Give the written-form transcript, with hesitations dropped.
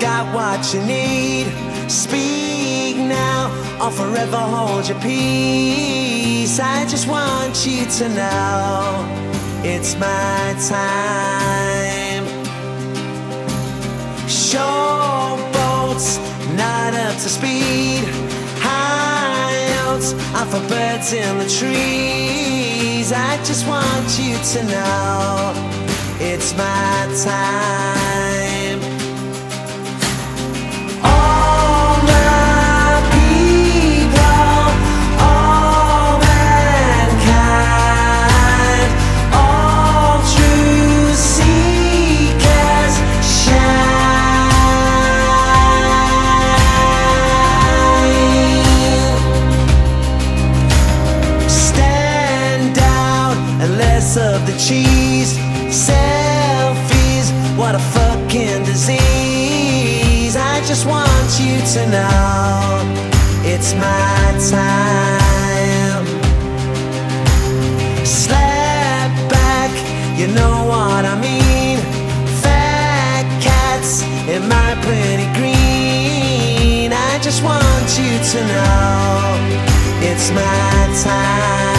got what you need. Speak now, or forever hold your peace. I just want you to know it's my time. Showboats not up to speed. High notes are for birds in the trees. I just want you to know it's my time. All my people, all mankind, all true seekers shine. Stand out and less of the cheese. Selfies, what a fucking disease. I just want you to know it's my time. Slap back, you know what I mean. Fat cats in my pretty green. I just want you to know it's my time.